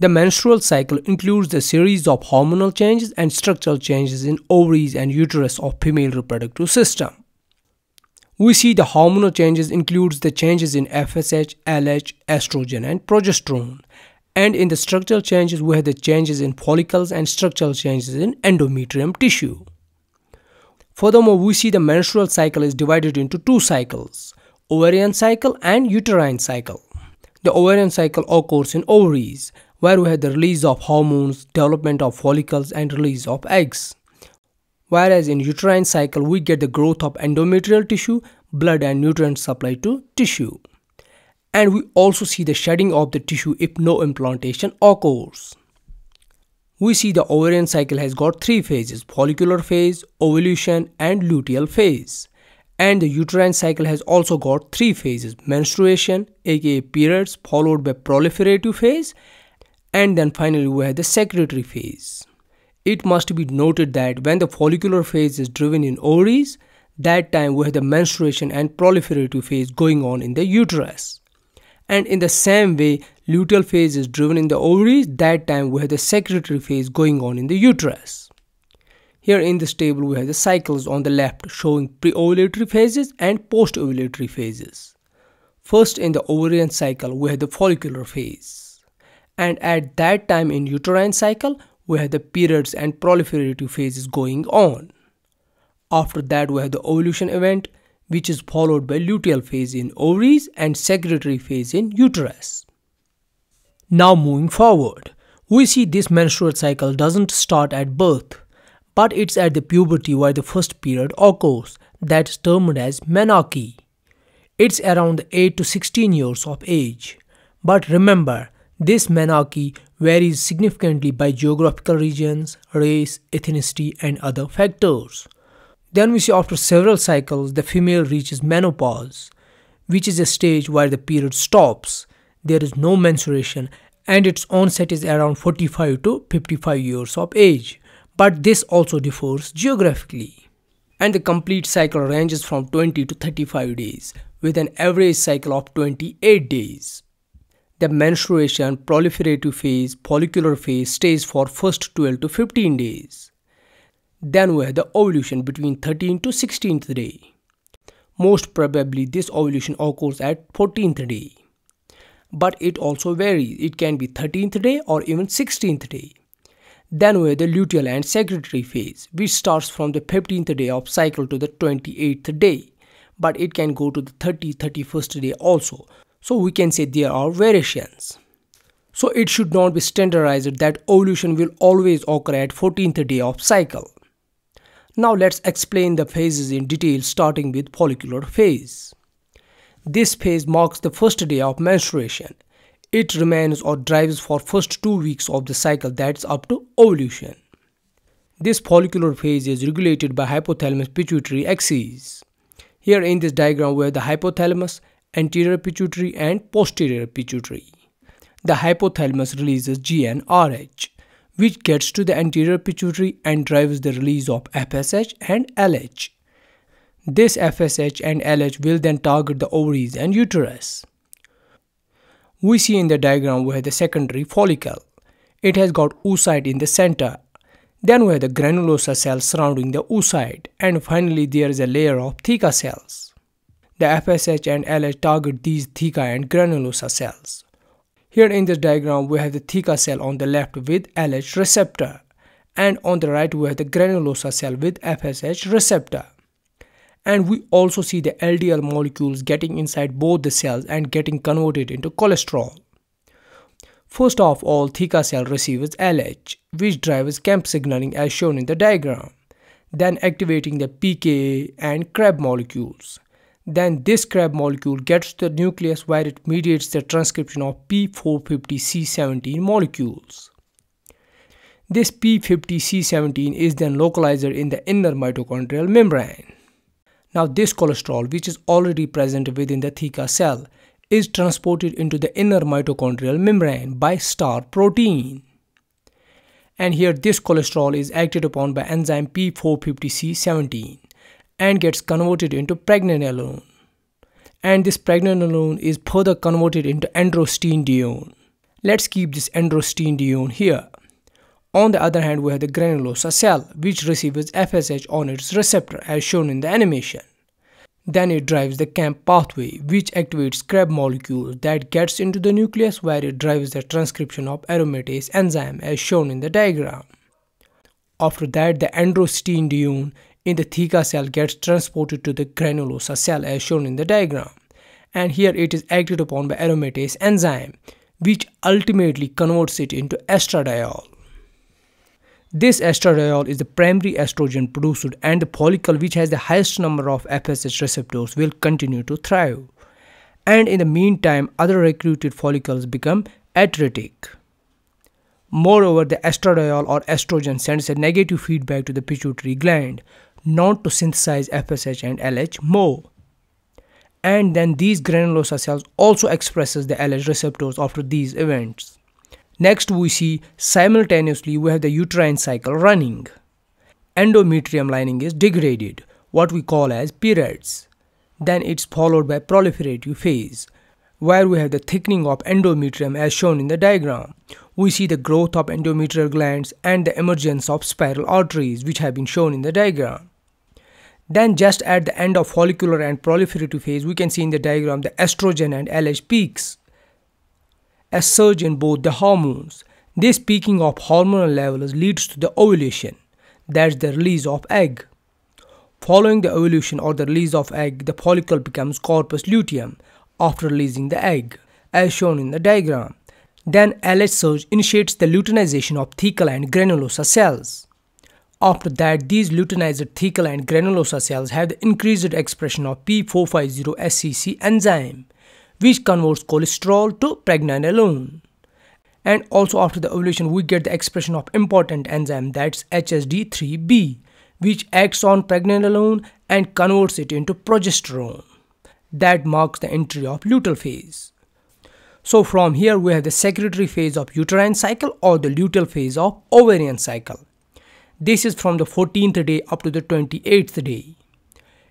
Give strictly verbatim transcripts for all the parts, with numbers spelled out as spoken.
The menstrual cycle includes a series of hormonal changes and structural changes in ovaries and uterus of female reproductive system. We see the hormonal changes includes the changes in F S H, L H, estrogen and progesterone. And in the structural changes, we have the changes in follicles and structural changes in endometrium tissue. Furthermore, we see the menstrual cycle is divided into two cycles, ovarian cycle and uterine cycle. The ovarian cycle occurs in ovaries, where we have the release of hormones, development of follicles and release of eggs. Whereas in uterine cycle, we get the growth of endometrial tissue, blood and nutrients supplied to tissue. And we also see the shedding of the tissue if no implantation occurs. We see the ovarian cycle has got three phases, follicular phase, ovulation and luteal phase. And the uterine cycle has also got three phases, menstruation, aka periods, followed by proliferative phase, and then finally we have the secretory phase. It must be noted that when the follicular phase is driven in ovaries, that time we have the menstruation and proliferative phase going on in the uterus. And in the same way, luteal phase is driven in the ovaries, that time we have the secretory phase going on in the uterus. Here in this table we have the cycles on the left showing pre-ovulatory phases and post-ovulatory phases. First in the ovarian cycle we have the follicular phase. And at that time in uterine cycle we have the periods and proliferative phases going on. After that we have the ovulation event, which is followed by luteal phase in ovaries and secretory phase in uterus. Now moving forward, we see this menstrual cycle doesn't start at birth, but it's at the puberty where the first period occurs, that's termed as menarche. It's around eight to sixteen years of age. But remember, this menarche varies significantly by geographical regions, race, ethnicity and other factors. Then we see after several cycles, the female reaches menopause, which is a stage where the period stops, there is no menstruation and its onset is around forty-five to fifty-five years of age. But this also differs geographically. And the complete cycle ranges from twenty to thirty-five days, with an average cycle of twenty-eight days. The menstruation, proliferative phase, follicular phase stays for first twelve to fifteen days. Then we have the ovulation between thirteenth to sixteenth day. Most probably this ovulation occurs at fourteenth day. But it also varies, it can be thirteenth day or even sixteenth day. Then we have the luteal and secretory phase, which starts from the fifteenth day of cycle to the twenty-eighth day, but it can go to the thirtieth, thirty-first day also. So we can say there are variations. So it should not be standardized that ovulation will always occur at fourteenth day of cycle. Now let's explain the phases in detail, starting with follicular phase. This phase marks the first day of menstruation. It remains or drives for first two weeks of the cycle, that's up to ovulation. This follicular phase is regulated by hypothalamus pituitary axis. Here in this diagram we have the hypothalamus, anterior pituitary and posterior pituitary. The hypothalamus releases G n R H, which gets to the anterior pituitary and drives the release of F S H and L H. This F S H and L H will then target the ovaries and uterus. We see in the diagram we have the secondary follicle. It has got oocyte in the center. Then we have the granulosa cells surrounding the oocyte. And finally there is a layer of theca cells. The F S H and L H target these theca and granulosa cells. Here in this diagram we have the theca cell on the left with L H receptor. And on the right we have the granulosa cell with F S H receptor. And we also see the L D L molecules getting inside both the cells and getting converted into cholesterol. First of all, theca cell receives L H, which drives cAMP signaling as shown in the diagram, then activating the P K A and CREB molecules. Then this CREB molecule gets to the nucleus where it mediates the transcription of P four fifty C seventeen molecules. This P four fifty C seventeen is then localized in the inner mitochondrial membrane. Now this cholesterol, which is already present within the theca cell, is transported into the inner mitochondrial membrane by StAR protein. And here this cholesterol is acted upon by enzyme P four fifty C seventeen and gets converted into pregnenolone. And this pregnenolone is further converted into androstenedione. Let's keep this androstenedione here. On the other hand, we have the granulosa cell, which receives F S H on its receptor as shown in the animation. Then it drives the cAMP pathway, which activates CREB molecules that gets into the nucleus, where it drives the transcription of aromatase enzyme as shown in the diagram. After that, the androstenedione in the theca cell gets transported to the granulosa cell as shown in the diagram. And here it is acted upon by aromatase enzyme, which ultimately converts it into estradiol. This estradiol is the primary estrogen producer, and the follicle, which has the highest number of F S H receptors, will continue to thrive. And in the meantime, other recruited follicles become atretic. Moreover, the estradiol or estrogen sends a negative feedback to the pituitary gland, not to synthesize F S H and L H more. And then these granulosa cells also expresses the L H receptors after these events. Next, we see simultaneously we have the uterine cycle running. Endometrium lining is degraded, what we call as periods. Then it's followed by proliferative phase, where we have the thickening of endometrium as shown in the diagram. We see the growth of endometrial glands and the emergence of spiral arteries, which have been shown in the diagram. Then just at the end of follicular and proliferative phase, we can see in the diagram the estrogen and L H peaks. A surge in both the hormones. This peaking of hormonal levels leads to the ovulation, that's the release of egg. Following the ovulation or the release of egg, the follicle becomes corpus luteum after releasing the egg, as shown in the diagram. Then L H surge initiates the luteinization of thecal and granulosa cells. After that, these luteinized thecal and granulosa cells have the increased expression of P four fifty S C C enzyme, which converts cholesterol to pregnenolone. And also after the ovulation, we get the expression of important enzyme, that's H S D three B, which acts on pregnenolone and converts it into progesterone. That marks the entry of luteal phase. So from here we have the secretory phase of uterine cycle or the luteal phase of ovarian cycle. This is from the fourteenth day up to the twenty-eighth day.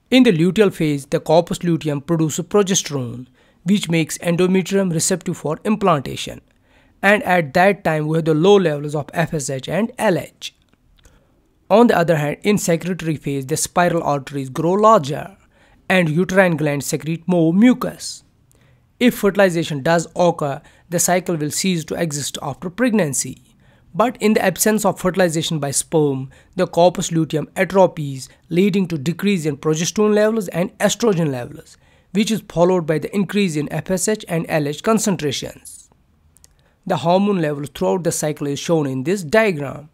In the luteal phase, the corpus luteum produces progesterone, which makes endometrium receptive for implantation, and at that time we have the low levels of F S H and L H. On the other hand, in secretory phase, the spiral arteries grow larger and uterine glands secrete more mucus. If fertilization does occur, the cycle will cease to exist after pregnancy. But in the absence of fertilization by sperm, the corpus luteum atrophies, leading to decrease in progesterone levels and estrogen levels, which is followed by the increase in F S H and L H concentrations. The hormone level throughout the cycle is shown in this diagram,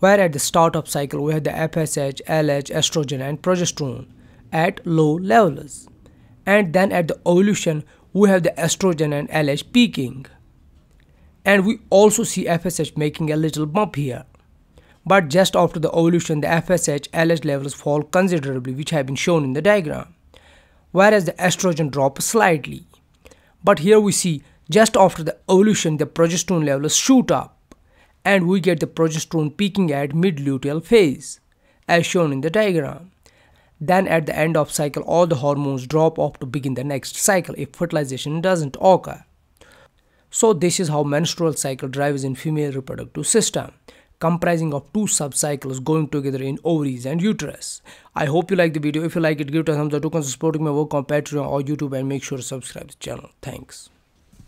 where at the start of cycle we have the F S H, L H, estrogen and progesterone at low levels. And then at the ovulation we have the estrogen and L H peaking. And we also see F S H making a little bump here. But just after the ovulation, the F S H, L H levels fall considerably, which have been shown in the diagram, whereas the estrogen drops slightly. But here we see just after the ovulation the progesterone levels shoot up, and we get the progesterone peaking at mid-luteal phase as shown in the diagram. Then at the end of cycle all the hormones drop off to begin the next cycle if fertilization doesn't occur. So this is how menstrual cycle drives in female reproductive system, comprising of two sub-cycles going together in ovaries and uterus. I hope you like the video. If you like it, give it a thumbs up. To consider supporting my work on Patreon or YouTube, and make sure to subscribe to the channel. Thanks.